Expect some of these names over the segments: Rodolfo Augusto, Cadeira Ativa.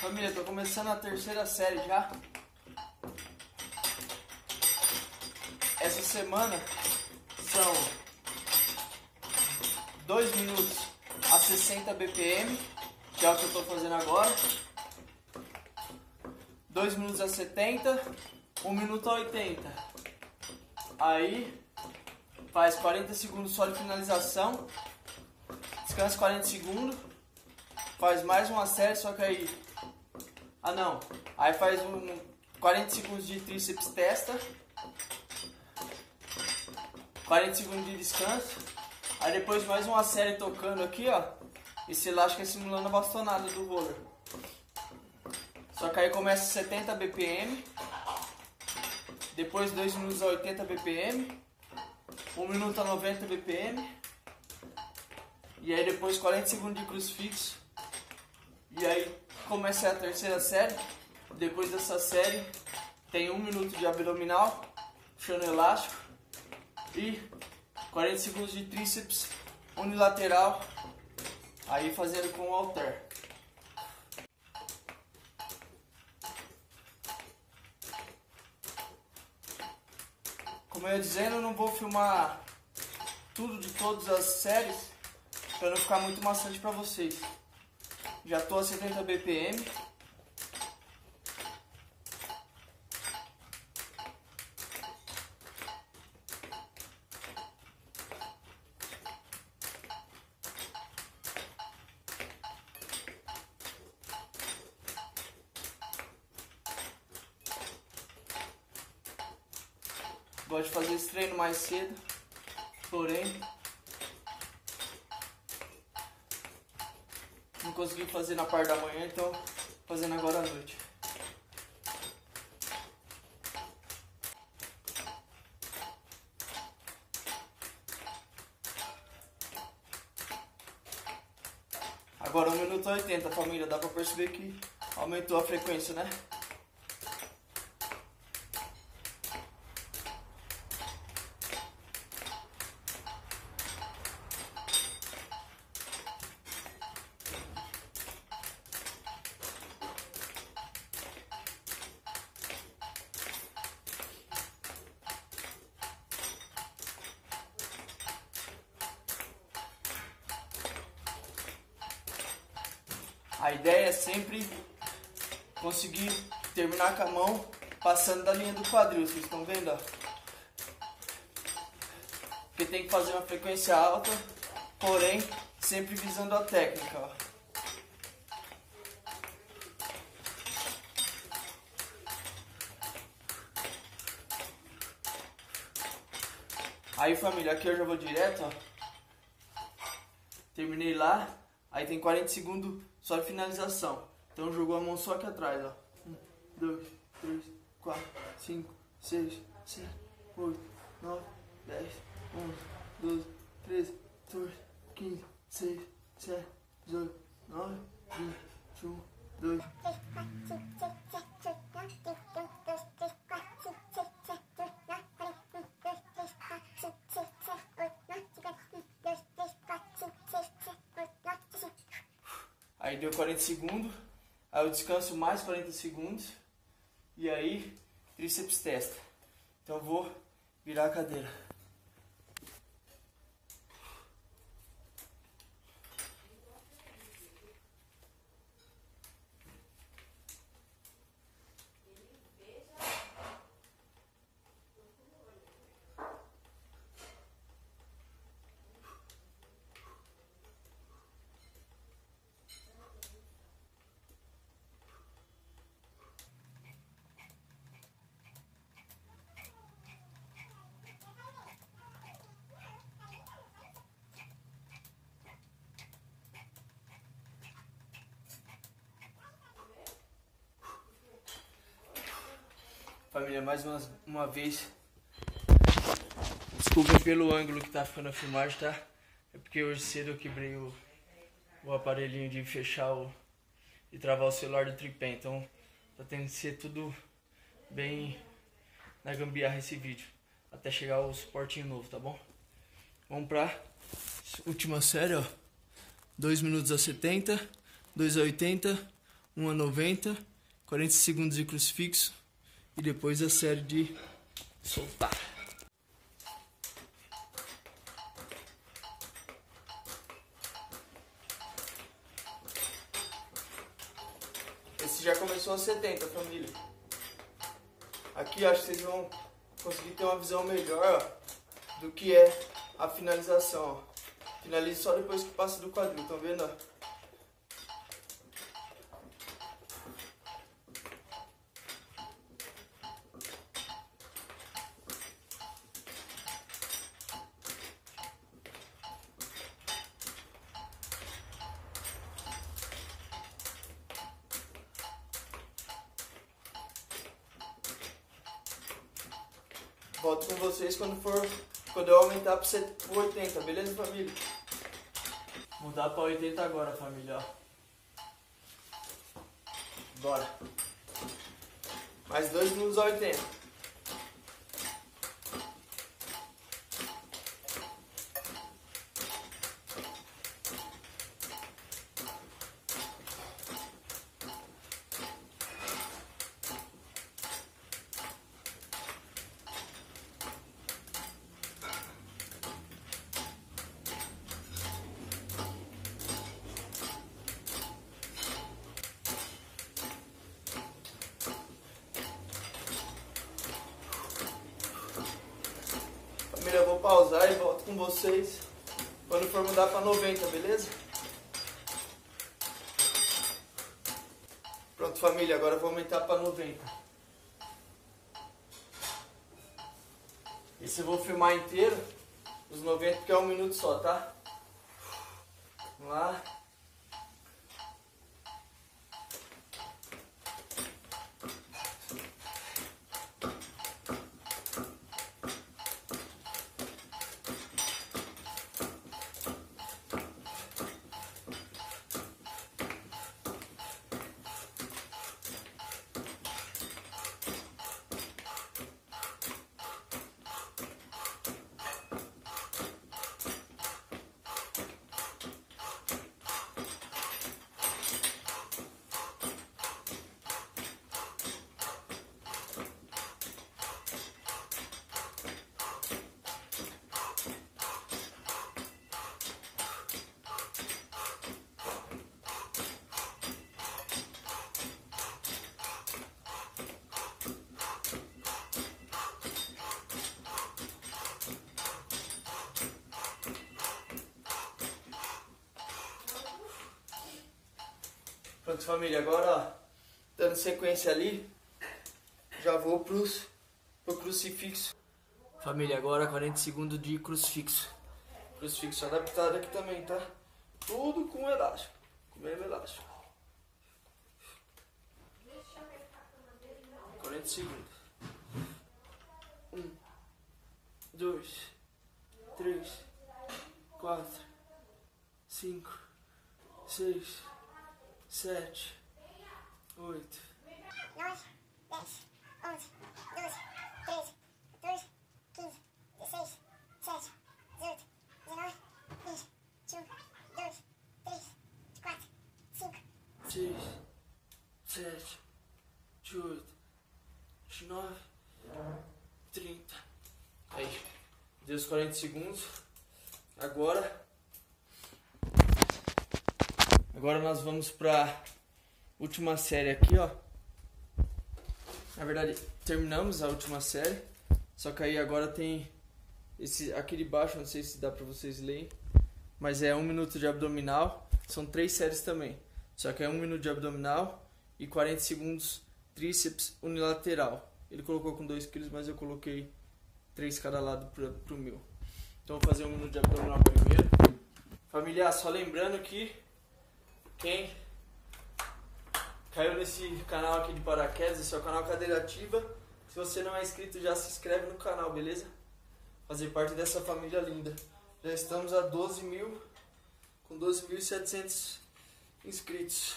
Família, tô começando a terceira série já. Essa semana são 2 minutos a 60 BPM, que é o que eu tô fazendo agora. 2 minutos a 70, 1 minuto a 80. Aí faz 40 segundos só de finalização, descansa 40 segundos, faz mais uma série, só que aí... Ah não, aí faz 40 segundos de tríceps testa, 40 segundos de descanso, aí depois mais uma série tocando aqui, ó, esse elástico é simulando a bastonada do roller. Só que aí começa 70 BPM, depois 2 minutos a 80 BPM, 1 minuto a 90 BPM, e aí depois 40 segundos de crucifixo, e aí... Começa a terceira série. Depois dessa série tem 1 minuto de abdominal, puxando elástico, e 40 segundos de tríceps unilateral, aí fazendo com o halter. Como eu ia dizendo, eu não vou filmar tudo de todas as séries para não ficar muito maçante para vocês. Já estou a 70 BPM. Gosto de fazer esse treino mais cedo, porém não consegui fazer na parte da manhã, então fazendo agora à noite. Agora 1 minuto e 80, família, dá pra perceber que aumentou a frequência, né? A ideia é sempre conseguir terminar com a mão passando da linha do quadril, vocês estão vendo? Ó? Porque tem que fazer uma frequência alta, porém sempre visando a técnica. Ó. Aí família, aqui eu já vou direto, ó. Terminei lá, aí tem 40 segundos. Só de finalização. Então jogou a mão só aqui atrás, ó. 1, 2, 3, 4, 5, 6, 7, 8, 9, 10, 11, 12, 13, 14, 15, 16, 17, 18, 19, 20, 21, 2. Aí deu 40 segundos, aí eu descanso mais 40 segundos e aí tríceps testa. Então eu vou virar a cadeira. Família, mais uma vez, desculpem pelo ângulo que tá ficando a filmagem, tá? É porque hoje cedo eu quebrei o aparelhinho de fechar e travar o celular do tripé, então tá tendo que ser tudo bem na gambiarra esse vídeo, até chegar o suportinho novo, tá bom? Vamos pra última série, ó, 2 minutos a 70, 2 a 80, 1 a 90, 40 segundos de crucifixo e depois a série de soltar. Esse já começou a 70, família. Aqui acho que vocês vão conseguir ter uma visão melhor, ó, do que é a finalização. Ó. Finaliza só depois que passa do quadril, tá vendo? Ó? Volto com vocês quando eu aumentar para 80, beleza, família? Mudar para 80 agora, família, ó. Bora. Mais 2 minutos a 80. Eu vou pausar e volto com vocês quando for mudar para 90, beleza? Pronto, família, agora eu vou aumentar para 90. Esse eu vou filmar inteiro, os 90, porque é um minuto só, tá? Vamos lá. Pronto, família, agora, ó, dando sequência ali, já vou pro crucifixo. Família, agora 40 segundos de crucifixo. Crucifixo adaptado aqui também, tá? Tudo com elástico, com o mesmo elástico. 40 segundos. 1, 2, 3, 4, 5, 6... 7, 8, 9, 10, 11, 12, 13, 14, 15, 16, 17, 18, 19, 20, 21, 22, 23, 24, 25, 26, 27, 28, 29, 30. Deu os 40 segundos. Agora nós vamos pra última série aqui, ó. Na verdade, terminamos a última série. Só que aí agora tem esse aqui de baixo, não sei se dá pra vocês lerem. Mas é 1 minuto de abdominal. São 3 séries também. Só que é 1 minuto de abdominal e 40 segundos tríceps unilateral. Ele colocou com 2 kg, mas eu coloquei 3 cada lado pro meu. Então vou fazer 1 minuto de abdominal primeiro. Familiar, só lembrando que quem caiu nesse canal aqui de paraquedas, esse é o canal Cadeira Ativa. Se você não é inscrito, já se inscreve no canal, beleza? Fazer parte dessa família linda. Já estamos a 12.000, com 12.700 inscritos.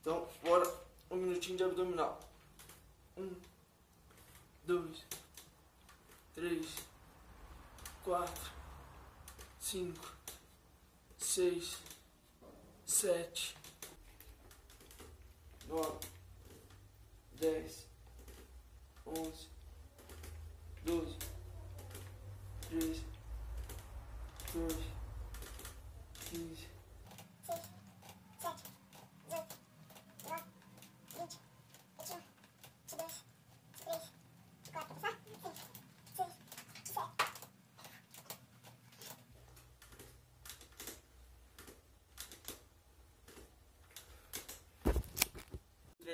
Então, bora, 1 minutinho de abdominal. 1, 2, 3, 4, 5, 6... 7, O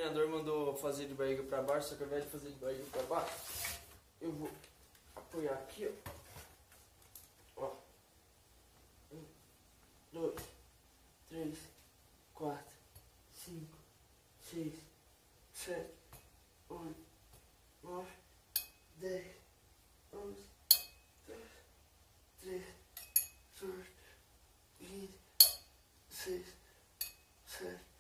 treinador mandou fazer de barriga para baixo, só que ao invés de fazer de barriga para baixo, eu vou apoiar aqui, ó. 1, 2, 3, 4, 5, 6, 7, 8, 9, 10, 11, 12, 13, 14, 15, 16, 17.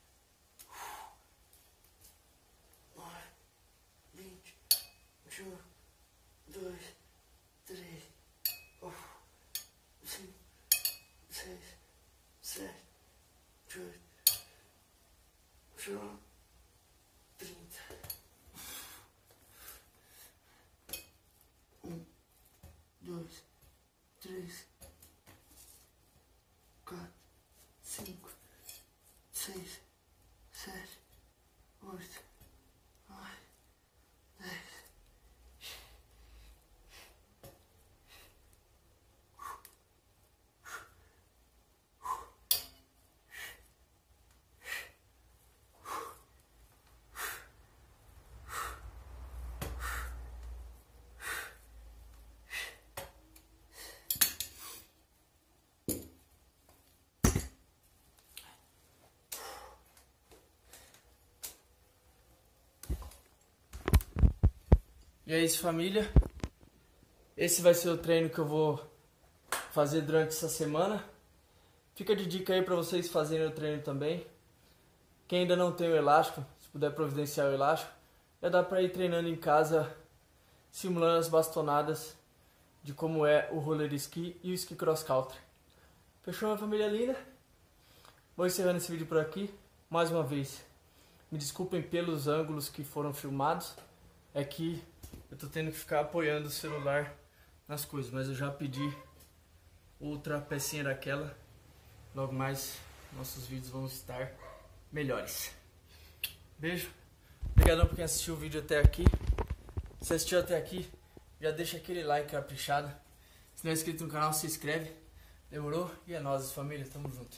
E é isso, família. Esse vai ser o treino que eu vou fazer durante essa semana. Fica de dica aí para vocês fazerem o treino também. Quem ainda não tem o elástico, se puder providenciar o elástico, já dá para ir treinando em casa, simulando as bastonadas de como é o roller ski e o ski cross country. Fechou, minha família linda? Vou encerrando esse vídeo por aqui. Mais uma vez, me desculpem pelos ângulos que foram filmados. É que eu tô tendo que ficar apoiando o celular nas coisas, mas eu já pedi outra pecinha daquela. Logo mais, nossos vídeos vão estar melhores. Beijo. Obrigadão por quem assistiu o vídeo até aqui. Se assistiu até aqui, já deixa aquele like caprichado. Se não é inscrito no canal, se inscreve. Demorou? E é nóis, família. Tamo junto.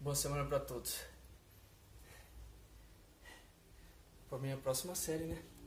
Boa semana pra todos. Pra minha próxima série, né?